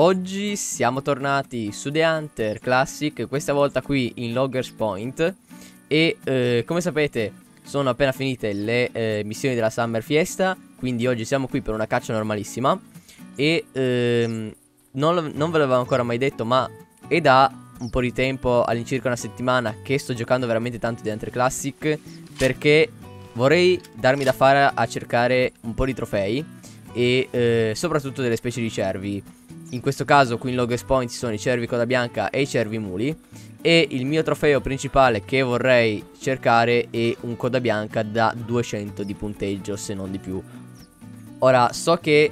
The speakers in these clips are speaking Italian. Oggi siamo tornati su The Hunter Classic, questa volta qui in Loggers Point. E come sapete sono appena finite le missioni della Summer Fiesta, quindi oggi siamo qui per una caccia normalissima. E non ve l'avevo ancora mai detto, ma è da un po' di tempo, all'incirca una settimana, che sto giocando veramente tanto The Hunter Classic, perché vorrei darmi da fare a cercare un po' di trofei e soprattutto delle specie di cervi. In questo caso qui in Loggers Point ci sono i cervi coda bianca e i cervi muli, e il mio trofeo principale che vorrei cercare è un coda bianca da 200 di punteggio, se non di più. Ora, so che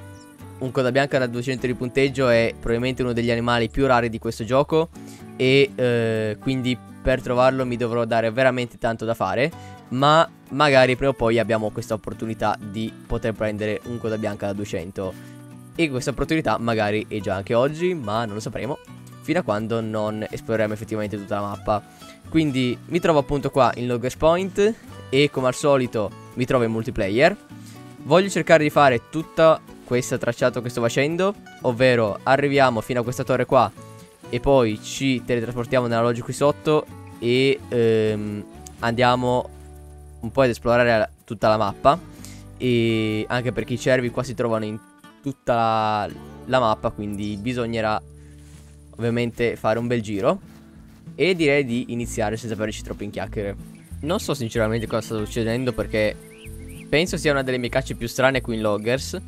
un coda bianca da 200 di punteggio è probabilmente uno degli animali più rari di questo gioco, e quindi per trovarlo mi dovrò dare veramente tanto da fare, ma magari prima o poi abbiamo questa opportunità di poter prendere un coda bianca da 200. E questa opportunità magari è già anche oggi, ma non lo sapremo fino a quando non esploreremo effettivamente tutta la mappa. Quindi mi trovo appunto qua in Loggers Point e, come al solito, mi trovo in multiplayer. Voglio cercare di fare tutta questa tracciata che sto facendo, ovvero arriviamo fino a questa torre qua e poi ci teletrasportiamo nella loggia qui sotto e andiamo un po' ad esplorare tutta la mappa, e anche perché i cervi qua si trovano in tutta la mappa, quindi bisognerà ovviamente fare un bel giro. E direi di iniziare senza perderci troppo in chiacchiere. Non so sinceramente cosa sta succedendo, perché penso sia una delle mie cacce più strane qui in Loggers.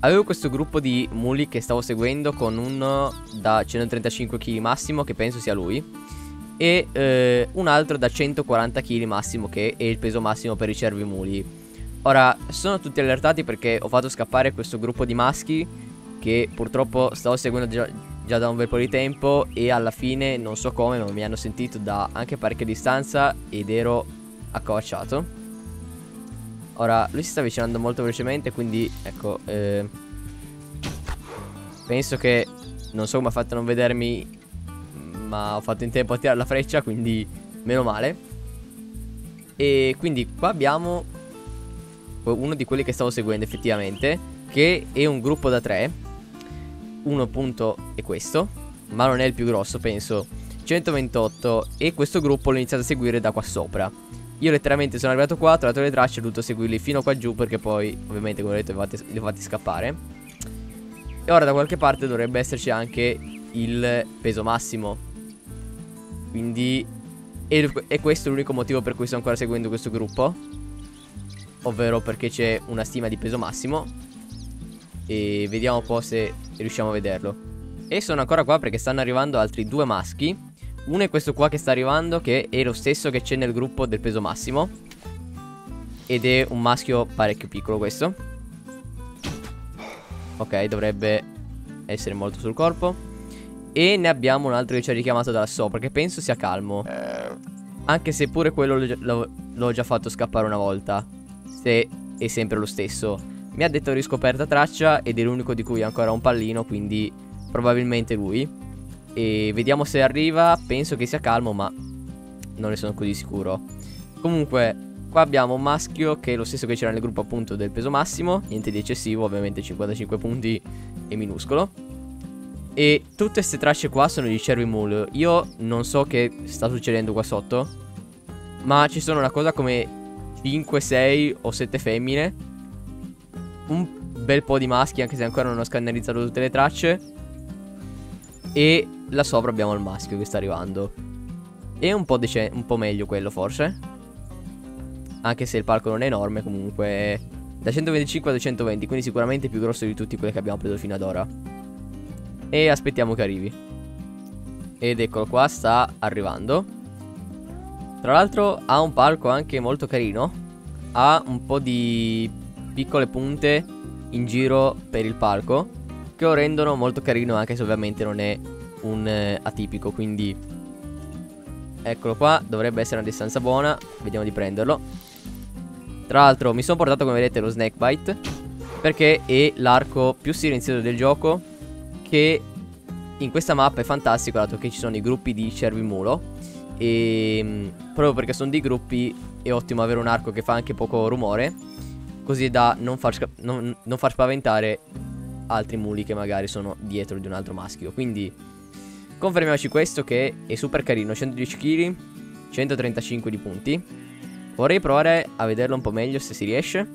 Avevo questo gruppo di muli che stavo seguendo, con uno da 135 kg massimo, che penso sia lui, e un altro da 140 kg massimo, che è il peso massimo per i cervi muli. Ora, sono tutti allertati perché ho fatto scappare questo gruppo di maschi che purtroppo stavo seguendo già da un bel po' di tempo, e alla fine non so come, ma mi hanno sentito da anche parecchia distanza ed ero accovacciato. Ora, lui si sta avvicinando molto velocemente, quindi ecco, penso che, non so come ha fatto a non vedermi, ma ho fatto in tempo a tirare la freccia, quindi meno male. E quindi qua abbiamo uno di quelli che stavo seguendo effettivamente, che è un gruppo da 3. Uno appunto è questo, ma non è il più grosso, penso 128, e questo gruppo l'ho iniziato a seguire da qua sopra. Io letteralmente sono arrivato qua, ho trovato le tracce, ho dovuto seguirli fino qua giù, perché poi ovviamente, come ho detto, li ho fatti scappare. E ora da qualche parte dovrebbe esserci anche il peso massimo, quindi è questo l'unico motivo per cui sto ancora seguendo questo gruppo, ovvero perché c'è una stima di peso massimo. E vediamo un po' se riusciamo a vederlo. E sono ancora qua perché stanno arrivando altri due maschi. Uno è questo qua che sta arrivando, che è lo stesso che c'è nel gruppo del peso massimo, ed è un maschio parecchio piccolo questo. Ok, dovrebbe essere molto sul corpo. E ne abbiamo un altro che ci ha richiamato da sopra, che penso sia calmo, anche se pure quello l'ho già fatto scappare una volta. Se è sempre lo stesso, mi ha detto riscoperta traccia, ed è l'unico di cui ha ancora un pallino, quindi probabilmente lui. E vediamo se arriva. Penso che sia calmo, ma non ne sono così sicuro. Comunque qua abbiamo un maschio che è lo stesso che c'era nel gruppo appunto del peso massimo, niente di eccessivo, ovviamente 55 punti è minuscolo. E tutte queste tracce qua sono di cervi mule. Io non so che sta succedendo qua sotto, ma ci sono una cosa come 5, 6 o 7 femmine, un bel po' di maschi, anche se ancora non ho scannerizzato tutte le tracce. E là sopra abbiamo il maschio che sta arrivando, e un po' meglio quello forse, anche se il palco non è enorme. Comunque da 125 a 220, quindi sicuramente più grosso di tutti quelli che abbiamo preso fino ad ora. E aspettiamo che arrivi. Ed eccolo qua, sta arrivando. Tra l'altro ha un palco anche molto carino, ha un po' di piccole punte in giro per il palco che lo rendono molto carino, anche se ovviamente non è un atipico. Quindi eccolo qua, dovrebbe essere una distanza buona, vediamo di prenderlo. Tra l'altro mi sono portato, come vedete, lo Snakebite, perché è l'arco più silenzioso del gioco, che in questa mappa è fantastico, dato che ci sono i gruppi di cervi mulo. E proprio perché sono dei gruppi è ottimo avere un arco che fa anche poco rumore, così da non far spaventare altri muli che magari sono dietro di un altro maschio. Quindi confermiamoci questo, che è super carino. 110 kg, 135 di punti. Vorrei provare a vederlo un po' meglio se si riesce.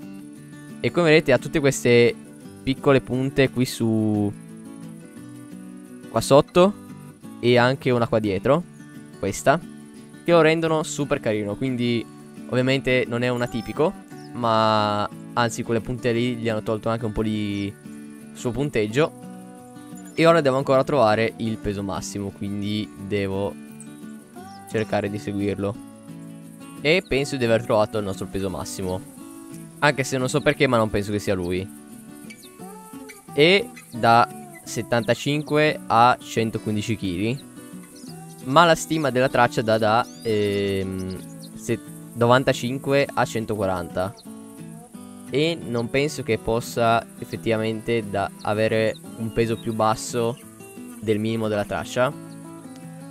E come vedete ha tutte queste piccole punte qui su, qua sotto, e anche una qua dietro, questa, che lo rendono super carino. Quindi ovviamente non è un atipico, ma anzi quelle punte lì gli hanno tolto anche un po' di suo punteggio. E ora devo ancora trovare il peso massimo, quindi devo cercare di seguirlo. E penso di aver trovato il nostro peso massimo, anche se non so perché, ma non penso che sia lui. E da 75 a 115 kg. Ma la stima della traccia dà da 95 a 140. E non penso che possa effettivamente avere un peso più basso del minimo della traccia.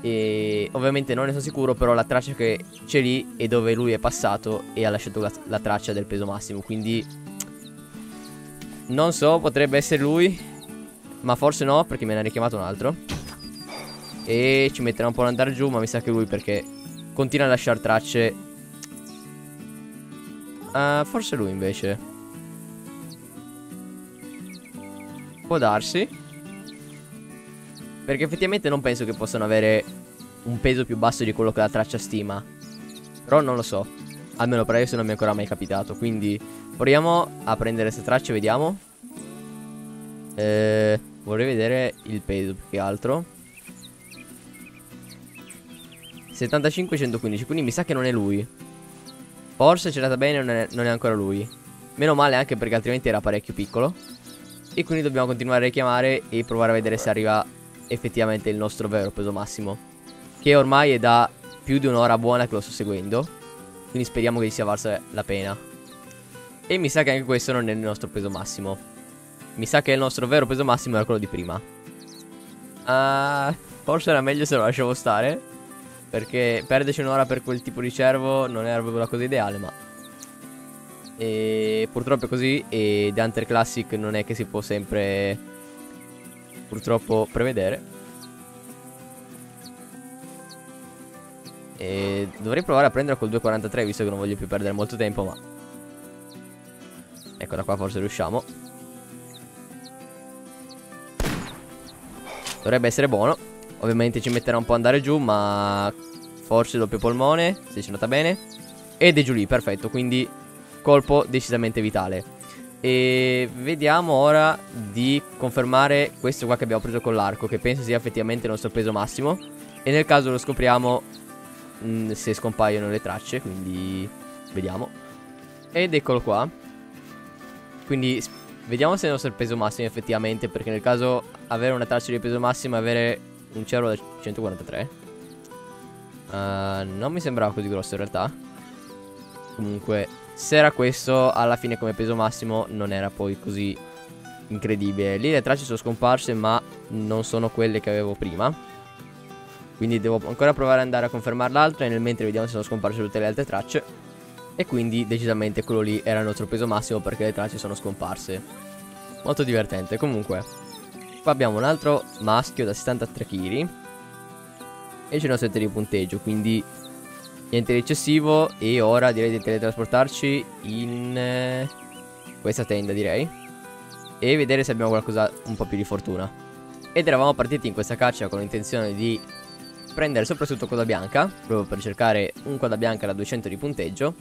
E ovviamente non ne sono sicuro, però la traccia che c'è lì è dove lui è passato e ha lasciato la traccia del peso massimo. Quindi non so, potrebbe essere lui, ma forse no, perché me ne ha richiamato un altro. E ci metterà un po' ad andare giù, ma mi sa che lui, perché continua a lasciare tracce. Forse lui invece, può darsi, perché effettivamente non penso che possano avere un peso più basso di quello che la traccia stima. Però non lo so, almeno per adesso non mi è ancora mai capitato. Quindi proviamo a prendere queste tracce, vediamo. Vorrei vedere il peso più che altro. 75-115, quindi mi sa che non è lui. Forse c'è andata bene, non è ancora lui. Meno male, anche perché altrimenti era parecchio piccolo. E quindi dobbiamo continuare a richiamare e provare a vedere se arriva effettivamente il nostro vero peso massimo, che ormai è da più di un'ora buona che lo sto seguendo. Quindi speriamo che gli sia valsa la pena. E mi sa che anche questo non è il nostro peso massimo. Mi sa che il nostro vero peso massimo era quello di prima. Forse era meglio se lo lasciavo stare, perché perderci un'ora per quel tipo di cervo non era proprio la cosa ideale, ma e purtroppo è così. E The Hunter Classic non è che si può sempre purtroppo prevedere. E dovrei provare a prendere col 2.43, visto che non voglio più perdere molto tempo, ma eccola qua, forse riusciamo. Dovrebbe essere buono. Ovviamente ci metterà un po' ad andare giù, ma forse doppio polmone, se ci è andata bene. Ed è giù lì, perfetto. Quindi colpo decisamente vitale. E vediamo ora di confermare questo qua che abbiamo preso con l'arco, che penso sia effettivamente il nostro peso massimo. E nel caso lo scopriamo se scompaiono le tracce, quindi vediamo. Ed eccolo qua. Quindi vediamo se è il nostro peso massimo effettivamente, perché nel caso avere una traccia di peso massimo e avere un cervo da 143 non mi sembrava così grosso in realtà. Comunque, se era questo, alla fine come peso massimo non era poi così incredibile. Lì le tracce sono scomparse, ma non sono quelle che avevo prima. Quindi devo ancora provare ad andare a confermare l'altra, e nel mentre vediamo se sono scomparse tutte le altre tracce. E quindi decisamente quello lì era il nostro peso massimo, perché le tracce sono scomparse. Molto divertente. Comunque, qua abbiamo un altro maschio da 73 kg e ce ne ho 7 di punteggio, quindi niente di eccessivo. E ora direi di teletrasportarci in questa tenda, direi, e vedere se abbiamo qualcosa un po' più di fortuna. Ed eravamo partiti in questa caccia con l'intenzione di prendere soprattutto coda bianca, proprio per cercare un coda bianca da 200 di punteggio.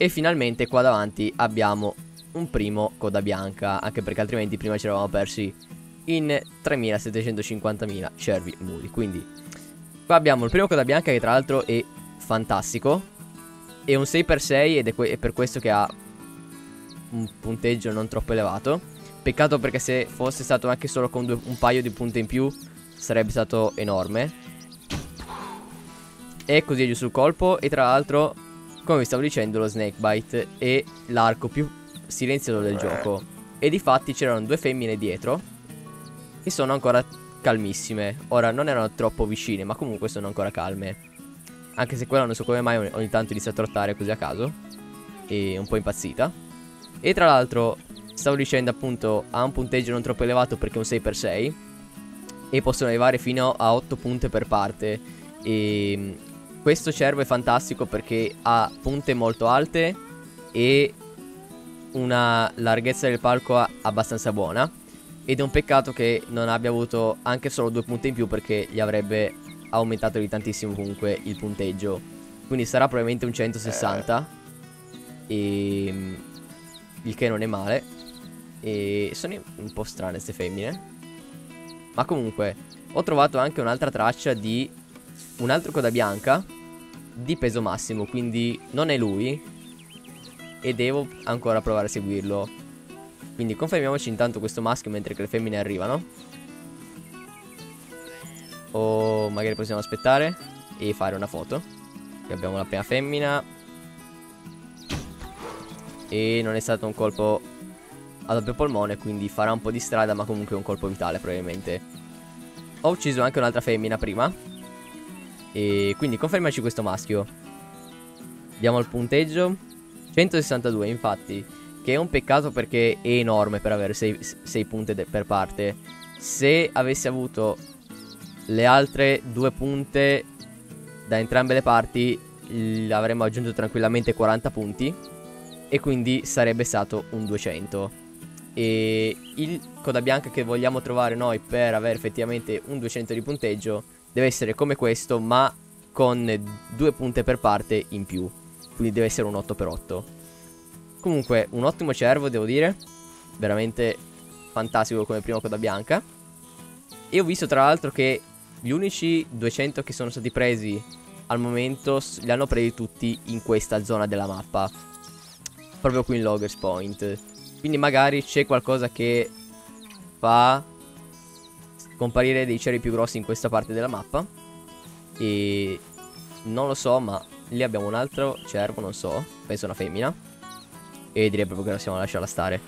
E finalmente qua davanti abbiamo un primo coda bianca, anche perché altrimenti prima ci eravamo persi in 3750.000 cervi muri. Quindi qua abbiamo il primo coda bianca, che tra l'altro è fantastico, è un 6x6 ed è per questo che ha un punteggio non troppo elevato. Peccato, perché se fosse stato anche solo con un paio di punte in più sarebbe stato enorme. E così è giù sul colpo. E tra l'altro, come vi stavo dicendo, lo Snakebite è l'arco più silenzioso del gioco. E difatti c'erano due femmine dietro che sono ancora calmissime. Ora non erano troppo vicine, ma comunque sono ancora calme. Anche se quella non so come mai ogni tanto inizia a trottare così a caso, è un po' impazzita. E tra l'altro stavo dicendo appunto, ha un punteggio non troppo elevato perché è un 6x6 e possono arrivare fino a 8 punte per parte. E questo cervo è fantastico perché ha punte molto alte e una larghezza del palco abbastanza buona, ed è un peccato che non abbia avuto anche solo 2 punte in più, perché gli avrebbe aumentato di tantissimo comunque il punteggio. Quindi sarà probabilmente un 160, e il che non è male. E sono un po' strane queste femmine, ma comunque ho trovato anche un'altra traccia di un altro coda bianca di peso massimo, quindi non è lui, e devo ancora provare a seguirlo. Quindi confermiamoci intanto questo maschio mentre che le femmine arrivano, o magari possiamo aspettare e fare una foto. Qui abbiamo la prima femmina, e non è stato un colpo a doppio polmone, quindi farà un po' di strada, ma comunque un colpo vitale probabilmente. Ho ucciso anche un'altra femmina prima, e quindi confermiamoci questo maschio. Abbiamo il punteggio 162, infatti, che è un peccato perché è enorme per avere 6 punte per parte. Se avesse avuto le altre 2 punte da entrambe le parti, avremmo aggiunto tranquillamente 40 punti, e quindi sarebbe stato un 200. E il coda bianca che vogliamo trovare noi per avere effettivamente un 200 di punteggio deve essere come questo, ma con 2 punte per parte in più. Quindi deve essere un 8x8. Comunque un ottimo cervo, devo dire, veramente fantastico come prima coda bianca. E ho visto tra l'altro che gli unici 200 che sono stati presi al momento li hanno presi tutti in questa zona della mappa, proprio qui in Loggers Point. Quindi magari c'è qualcosa che fa comparire dei cervi più grossi in questa parte della mappa, e non lo so, ma lì abbiamo un altro cervo, non so, penso una femmina, e direi proprio che possiamo lasciarla stare.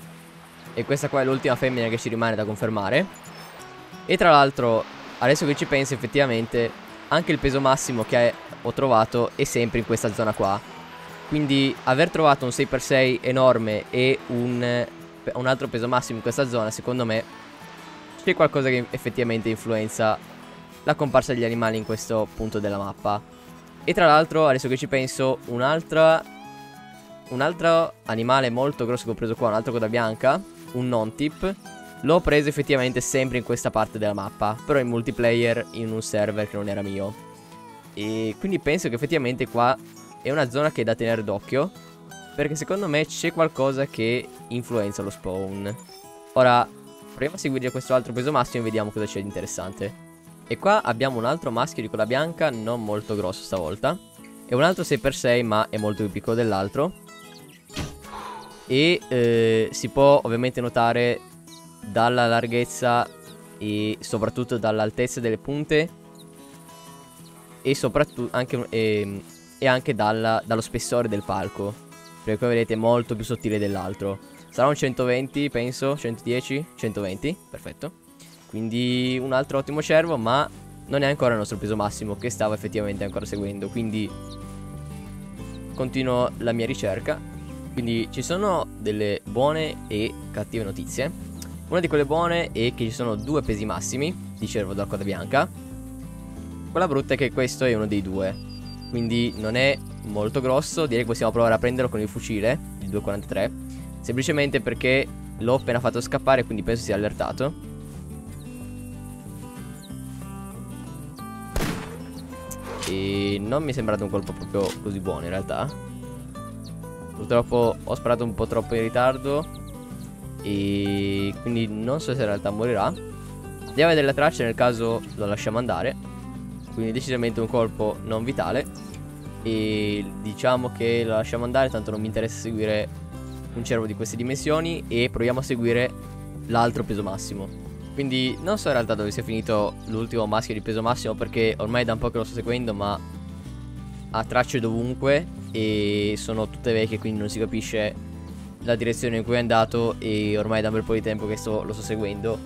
E questa qua è l'ultima femmina che ci rimane da confermare. E tra l'altro, adesso che ci penso, effettivamente anche il peso massimo che ho trovato è sempre in questa zona qua. Quindi aver trovato un 6x6 enorme e un altro peso massimo in questa zona, secondo me c'è qualcosa che effettivamente influenza la comparsa degli animali in questo punto della mappa. E tra l'altro, adesso che ci penso, un altro animale molto grosso che ho preso qua, un altro coda bianca, un non tip, l'ho preso effettivamente sempre in questa parte della mappa, però in multiplayer, in un server che non era mio. E quindi penso che effettivamente qua è una zona che è da tenere d'occhio, perché secondo me c'è qualcosa che influenza lo spawn. Ora proviamo a seguire questo altro peso massimo e vediamo cosa c'è di interessante. E qua abbiamo un altro maschio di coda bianca, non molto grosso stavolta. È un altro 6x6, ma è molto più piccolo dell'altro. E si può ovviamente notare dalla larghezza e soprattutto dall'altezza delle punte, e soprattutto anche, dallo spessore del palco, perché come vedete è molto più sottile dell'altro. Sarà un 120, penso, 110, 120, perfetto. Quindi un altro ottimo cervo, ma non è ancora il nostro peso massimo che stavo effettivamente ancora seguendo. Quindi continuo la mia ricerca. Quindi ci sono delle buone e cattive notizie. Una di quelle buone è che ci sono 2 pesi massimi di cervo da coda bianca. Quella brutta è che questo è uno dei 2, quindi non è molto grosso. Direi che possiamo provare a prenderlo con il fucile, il 243, semplicemente perché l'ho appena fatto scappare, quindi penso sia allertato. E non mi è sembrato un colpo proprio così buono in realtà. Purtroppo ho sparato un po' troppo in ritardo, e quindi non so se in realtà morirà. Andiamo a vedere la traccia, nel caso lo lasciamo andare. Quindi decisamente un colpo non vitale, e diciamo che lo lasciamo andare, tanto non mi interessa seguire un cervo di queste dimensioni. E proviamo a seguire l'altro peso massimo. Quindi non so in realtà dove sia finito l'ultimo maschio di peso massimo, perché ormai da un po' che lo sto seguendo, ma ha tracce dovunque e sono tutte vecchie, quindi non si capisce la direzione in cui è andato, e ormai da un bel po' di tempo che lo sto seguendo.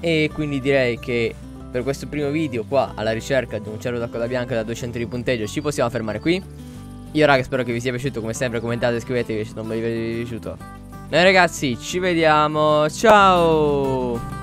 E quindi direi che per questo primo video qua alla ricerca di un cervo da coda bianca da 200 di punteggio ci possiamo fermare qui. Io raga spero che vi sia piaciuto, come sempre commentate, iscrivetevi se non vi è piaciuto. Noi ragazzi ci vediamo, ciao.